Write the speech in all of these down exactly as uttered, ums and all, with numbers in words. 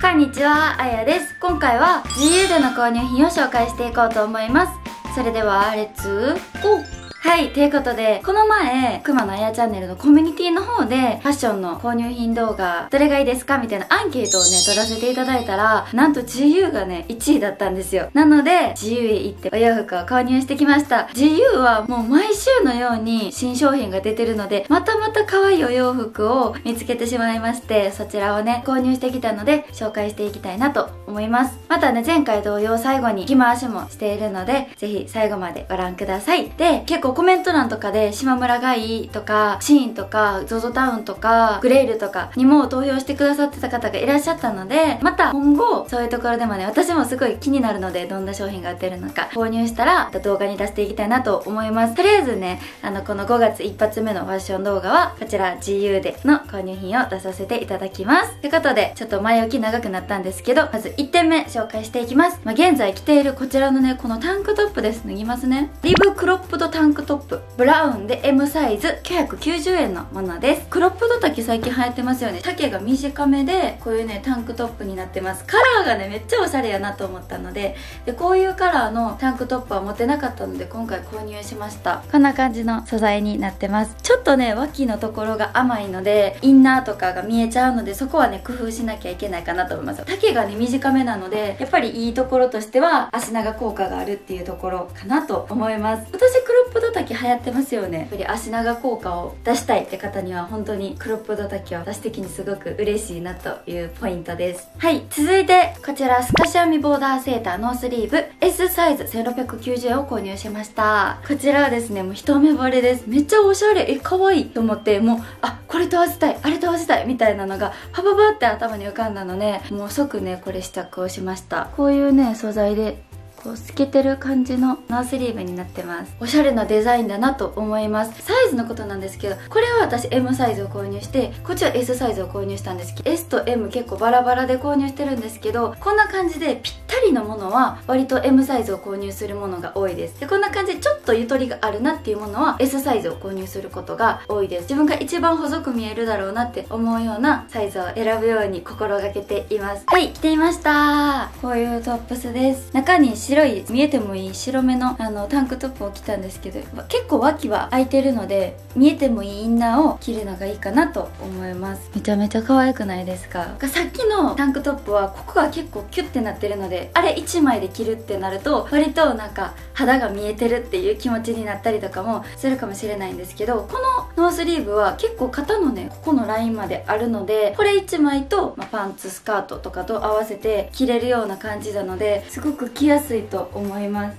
こんにちは、あやです。今回は ジーユー での購入品を紹介していこうと思います。それでは、レッツゴー！はい、ということで、この前、くまのあやチャンネルのコミュニティの方で、ファッションの購入品動画、どれがいいですかみたいなアンケートをね、取らせていただいたら、なんと ジーユー がね、いちいだったんですよ。なので、ジーユー へ行ってお洋服を購入してきました。ジーユー はもう毎週のように新商品が出てるので、またまた可愛いお洋服を見つけてしまいまして、そちらをね、購入してきたので、紹介していきたいなと思います。またね、前回同様最後に着回しもしているので、ぜひ最後までご覧ください。で、結構コメント欄とかで島村がいいとかシーンとか ゾゾ タウンとかグレイルとかにも投票してくださってた方がいらっしゃったので、また今後そういうところでもね、私もすごい気になるので、どんな商品が売ってるのか購入したら動画に出していきたいなと思います。とりあえずね、あのこのごがつ一発目のファッション動画はこちら ジーユー での購入品を出させていただきます。ということで、ちょっと前置き長くなったんですけど、まずいってんめ紹介していきます。まあ、現在着ているこちらのね、このタンクトップです。脱ぎますね。リブクロップドタンクトップブラウンで エム サイズきゅうひゃくきゅうじゅうえんのものです。クロップド丈最近流行ってますよね。丈が短めでこういうねタンクトップになってます。カラーがねめっちゃおしゃれやなと思ったの で, でこういうカラーのタンクトップは持てなかったので今回購入しました。こんな感じの素材になってます。ちょっとね脇のところが甘いのでインナーとかが見えちゃうので、そこはね工夫しなきゃいけないかなと思います。丈がね短めなのでやっぱりいいところとしては足長効果があるっていうところかなと思います。私クロップド丈流行ってますよね。やっぱり足長効果を出したいって方には本当にクロップド丈を出す時にすごく嬉しいなというポイントです。はい、続いてこちら透かし編みボーダーセーターノースリーブ エス サイズせんろっぴゃくきゅうじゅうえんを購入しました。こちらはですね、もう一目惚れです。めっちゃおしゃれ、え可愛いと思って、もうあこれと合わせたいあれと合わせたいみたいなのがパパパって頭に浮かんだので、もう即ねこれ試着をしました。こういうね素材でこう透けてる感じのノースリーブになってます。おしゃれなデザインだなと思います。サイズのことなんですけど、これは私 エム サイズを購入して、こっちは エス サイズを購入したんですけど、 エス と エム 結構バラバラで購入してるんですけど、こんな感じでぴったりのものは割と エム サイズを購入するものが多いです。でこんな感じでちょっとゆとりがあるなっていうものは エス サイズを購入することが多いです。自分が一番細く見えるだろうなって思うようなサイズを選ぶように心がけています。はい、着ていました。こういうトップスです。中に白い見えてもいい白目のあのタンクトップを着たんですけど、結構脇は開いてるので見えてもいいインナーを着るのがいいかなと思います。めちゃめちゃ可愛くないですか。さっきのタンクトップはここが結構キュッてなってるので、あれいちまいで着るってなると割となんか肌が見えてるっていう気持ちになったりとかもするかもしれないんですけど、このノースリーブは結構肩のねここのラインまであるので、これいちまいと、まあ、パンツスカートとかと合わせて着れるような感じなので、すごく着やすいと思います。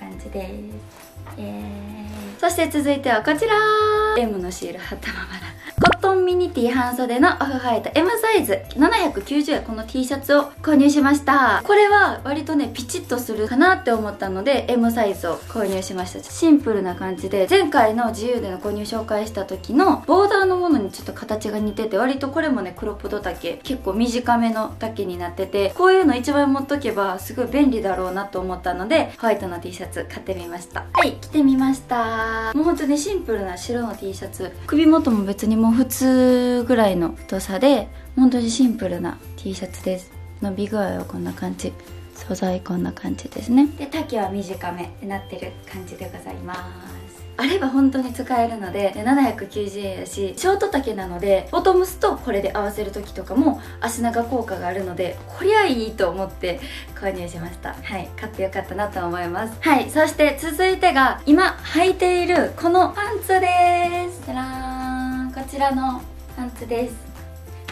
感じです、えー、そして続いてはこちら エム のシール貼ったままだコットンミニティ半袖のオフホワイト エム サイズななひゃくきゅうじゅうえん、この T シャツを購入しました。これは割とねピチッとするかなって思ったので エム サイズを購入しました。シンプルな感じで、前回の自由での購入紹介した時のボーダーのものにちょっと形が似てて、割とこれもねクロップド丈結構短めの丈になってて、こういうの一枚持っとけばすごい便利だろうなと思ったのでホワイトの T シャツ買ってみました。はい、着てみました。もうほんとにシンプルな白の T シャツ、首元も別にもう普通ぐらいの太さで本当にシンプルな T シャツです。伸び具合はこんな感じ、素材こんな感じですね。で丈は短めになってる感じでございます。あれば本当に使えるので、ななひゃくきゅうじゅうえんやし、ショート丈なのでボトムスとこれで合わせる時とかも足長効果があるので、こりゃいいと思って購入しました。はい、買ってよかったなと思います。はい、そして続いてが今履いているこのパンツです。じゃらーん、こちらのパンツです。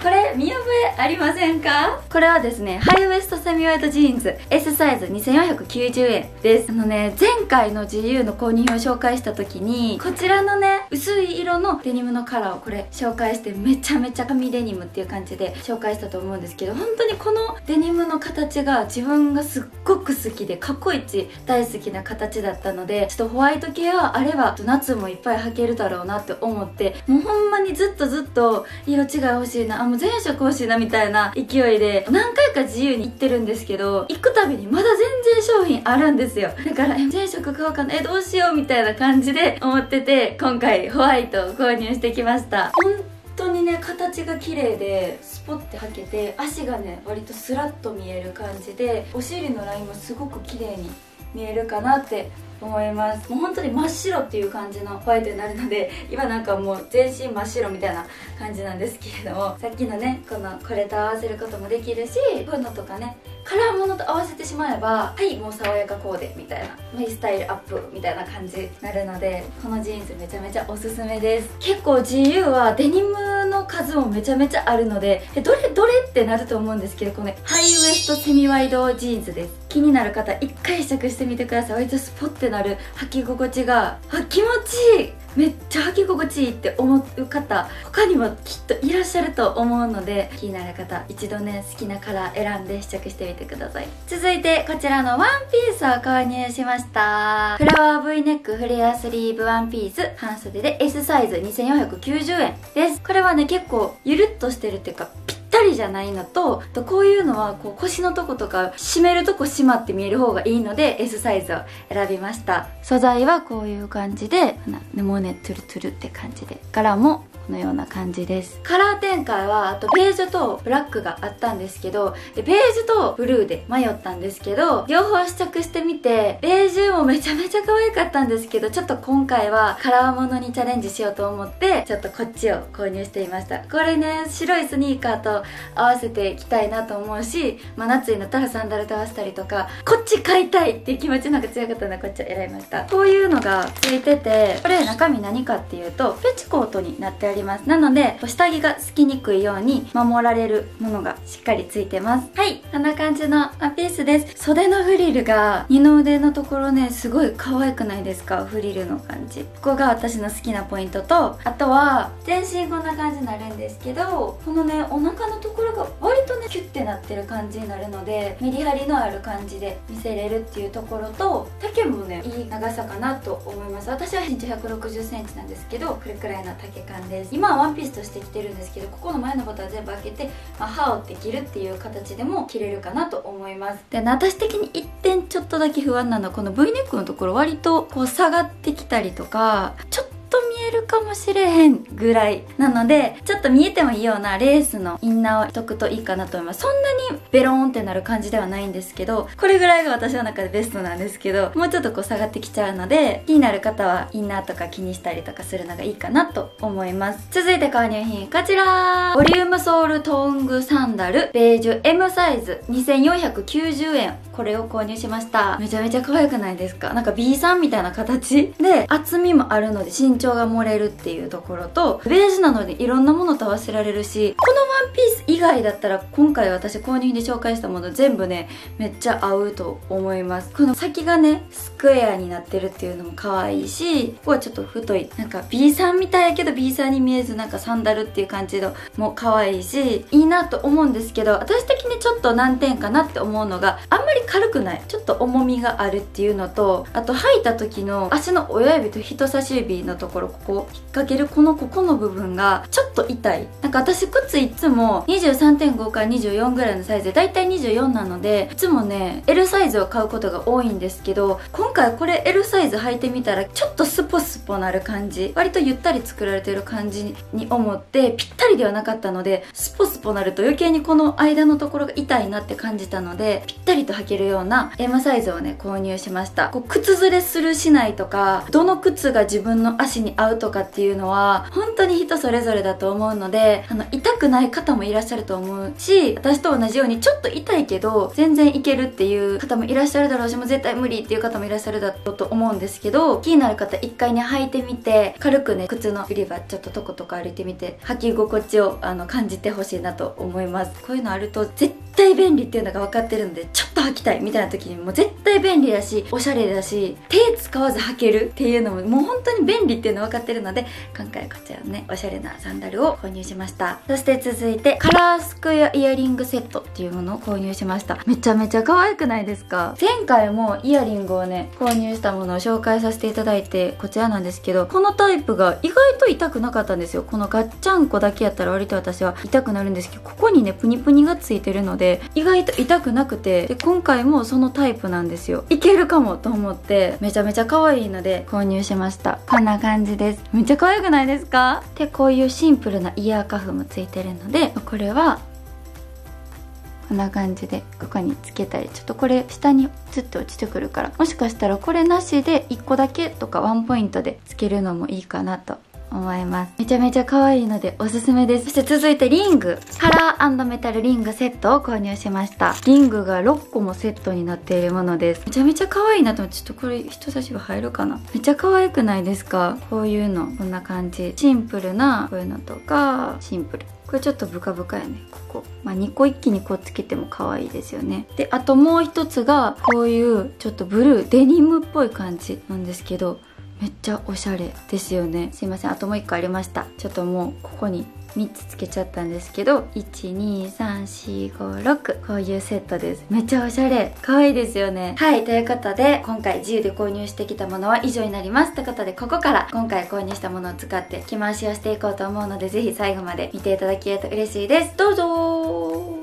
これ見覚えありませんか？これはですね、ハイウエストセミワイドジーンズ エス サイズにせんよんひゃくきゅうじゅうえんです。あのね、前回の ジーユー の購入品を紹介した時にこちらのね薄い色のデニムのカラーをこれ紹介して、めちゃめちゃ紙デニムっていう感じで紹介したと思うんですけど、本当にこのデニムの形が自分がすっごく好きで、過去一大好きな形だったので、ちょっとホワイト系はあれば夏もいっぱい履けるだろうなって思って、もうほんまにずっとずっと色違い欲しいな、あもう全色欲しいなみたいな勢いで何回か自由に行ってるんですけど、行くたびにまだ全然商品あるんですよ。だから全色買おうかな、えどうしようみたいな感じで思ってて、今回ホワイトを購入してきました。本当にね形が綺麗でスポッてはけて、足がね割とスラッと見える感じで、お尻のラインもすごく綺麗に見えるかなって思います。もう本当に真っ白っていう感じのホワイトになるので、今なんかもう全身真っ白みたいな感じなんですけれども、さっきのねこのこれと合わせることもできるし、こういうのとかねカラーものと合わせてしまえば、はい、もう爽やかコーデみたいな、メイスタイルアップみたいな感じになるので、このジーンズめちゃめちゃおすすめです。結構 ジーユー はデニムの数もめちゃめちゃあるので、どれどれってなると思うんですけど、この、ね、ハイウエストセミワイドジーンズです。気になる方一回試着してみてください。割とスポッてなる履き心地が、あ、気持ちいい、めっちゃ履き心地いいって思う方、他にもきっといらっしゃると思うので、気になる方一度ね好きなカラー選んで試着してみてください。続いてこちらのワンピースを購入しました。フラワー V ネックフレアスリーブワンピース、半袖で S サイズにせんよんひゃくきゅうじゅうえんです。これはね結構ゆるっとしてるっていうか、ピッぴったりじゃないのと、こういうのはこう腰のとことか締めるとこ締まって見える方がいいので S サイズを選びました。素材はこういう感じで、もうねトゥルトゥルって感じで、柄もこのような感じです。カラー展開はあとベージュとブラックがあったんですけど、ベージュとブルーで迷ったんですけど、両方試着してみて、ベージュもめちゃめちゃ可愛かったんですけど、ちょっと今回はカラーものにチャレンジしようと思って、ちょっとこっちを購入していました。これね白いスニーカーと合わせていきたいなと思うし、まあ、夏になったらサンダルと合わせたりとか、こっち買いたいっていう気持ちの方が強かったのでこっちを選びました。こういうのがついてて、これ中身何かっていうとペチコートになっております。なので下着が透きにくいように守られるものがしっかりついてます。はい、こんな感じのワンピースです。袖のフリルが二の腕のところね、すごい可愛くないですか、フリルの感じ。ここが私の好きなポイントと、あとは全身こんな感じになるんですけど、このねお腹のところが割とねキュッてなってる感じになるので、メリハリのある感じで見せれるっていうところと、丈もねいい長さかなと思います。私は身長ひゃくろくじゅっセンチなんですけど、これくらいの丈感です。今はワンピースとして着てるんですけど、ここの前のボタン全部開けて、まあ、羽織って着るっていう形でも着れるかなと思います。で、私的にいってんちょっとだけ不安なのは、この V ネックのところ割とこう下がってきたりとか、ちょっと見えるかもしれへんぐらいなので、ちょっと見えてもいいようなレースのインナーを着とくといいかなと思います。そんなにベローンってなる感じではないんですけど、これぐらいが私の中でベストなんですけど、もうちょっとこう下がってきちゃうので、気になる方はインナーとか気にしたりとかするのがいいかなと思います。続いて購入品こちら、ボリュームソールトングサンダルベージュ エム サイズにせんよんひゃくきゅうじゅうえん、これを購入しました。めちゃめちゃ可愛くないですか。なんか B さんみたいな形で、厚みもあるので身長が漏れるっていうところと、ベージュなのでいろんなものと合わせられるし、このワンピース以外だったら今回私購入で紹介したもの全部ねめっちゃ合うと思います。この先がねスクエアになってるっていうのも可愛いし、ここはちょっと太い、なんか B さんみたいやけど B さんに見えず、なんかサンダルっていう感じのも可愛いし、いいなと思うんですけど、私的にちょっと難点かなって思うのが、あんまり軽くない、ちょっと重みがあるっていうのと、あと履いた時の足の親指と人差し指のところ、ここ引っ掛けるこのここの部分がちょっと痛い。なんか私靴いつも にじゅうさんてんご からにじゅうよんぐらいのサイズで、だいたいにじゅうよんなので、いつもね L サイズを買うことが多いんですけど、今回これ L サイズ履いてみたらちょっとスポスポなる感じ、割とゆったり作られてる感じに思って、ぴったりではなかったので、スポスポなると余計にこの間のところが痛いなって感じたので、ぴったりと履けるような M サイズをね購入しました。こう靴ずれするしないとか、どの靴が自分の足に合うとかっていうのは本当に人それぞれだと思うので、あの痛くない方もいらっしゃると思うし、私と同じようにちょっと痛いけど全然いけるっていう方もいらっしゃるだろうし、もう絶対無理っていう方もいらっしゃるだろうと思うんですけど、気になる方一回ね履いてみて、軽くね靴の売り場ちょっととことか歩いてみて、履き心地をあの感じてほしいなと思います。こういうのあると絶対便利っていうのが分かってるので、ちょっと履きたいみたいな時にもう絶対便利だし、おしゃれだし、手使わず履けるっていうのももう本当に便利っていうの分かってるので、今回こちらのねおしゃれなサンダルを購入しました。そして続いてカラースクエアイヤリングセットっていうものを購入しました。めちゃめちゃ可愛くないですか。前回もイヤリングをね購入したものを紹介させていただいて、こちらなんですけど、このタイプが意外と痛くなかったんですよ。このガッチャンコだけやったら割と私は痛くなるんですけど、ここにねプニプニがついてるので意外と痛くなくて、で今今回もそのタイプなんですよ。いけるかもと思ってめちゃめちゃ可愛いので購入しました。こんな感じです。めっちゃ可愛くないですか。でこういうシンプルなイヤーカフもついてるので、これはこんな感じでここにつけたり、ちょっとこれ下にずっと落ちてくるから、もしかしたらこれなしでいっこだけとかワンポイントでつけるのもいいかなと思います。めちゃめちゃ可愛いのでおすすめです。そして続いてリング、カラー&メタルリングセットを購入しました。リングがろっこもセットになっているものです。めちゃめちゃ可愛いなと思って、ちょっとこれ人差し指入るかな。めっちゃ可愛くないですか。こういうのこんな感じ、シンプルなこういうのとか、シンプルこれちょっとブカブカやね、ここ、まあ、にこ一気にこうつけても可愛いですよね。であともう一つがこういうちょっとブルーデニムっぽい感じなんですけど、めっちゃおしゃれですよね。すいません、あともう一個ありました。ちょっともうここにみっつつけちゃったんですけど、いち に さん し ご ろくこういうセットです。めっちゃおしゃれ、可愛いですよね。はい、ということで今回ジーユーで購入してきたものは以上になります。ということでここから今回購入したものを使って着回しをしていこうと思うので、ぜひ最後まで見ていただけると嬉しいです。どうぞー。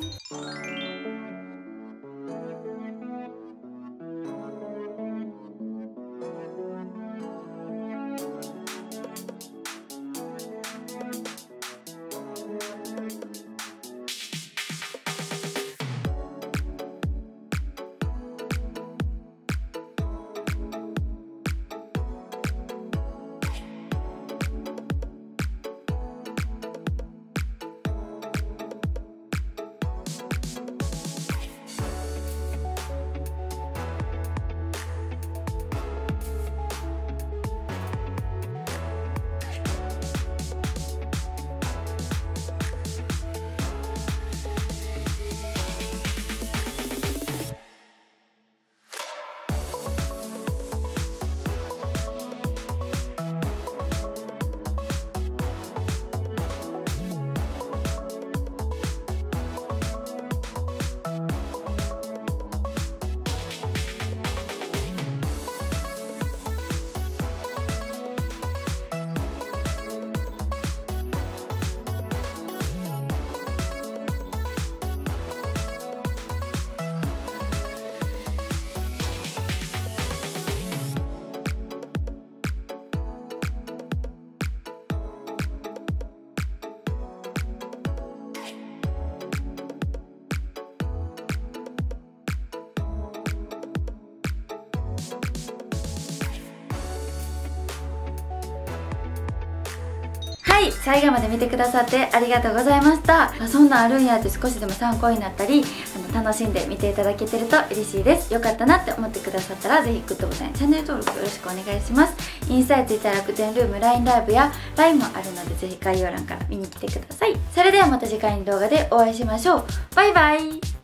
はい、最後まで見てくださってありがとうございました。あ、そんなんあるんやって少しでも参考になったり、あの楽しんで見ていただけてると嬉しいです。よかったなって思ってくださったら、ぜひグッドボタン、チャンネル登録よろしくお願いします。インスタやTwitter、楽天ルーム、ライン ライブや ライン もあるので、ぜひ概要欄から見に来てください。それではまた次回の動画でお会いしましょう。バイバイ。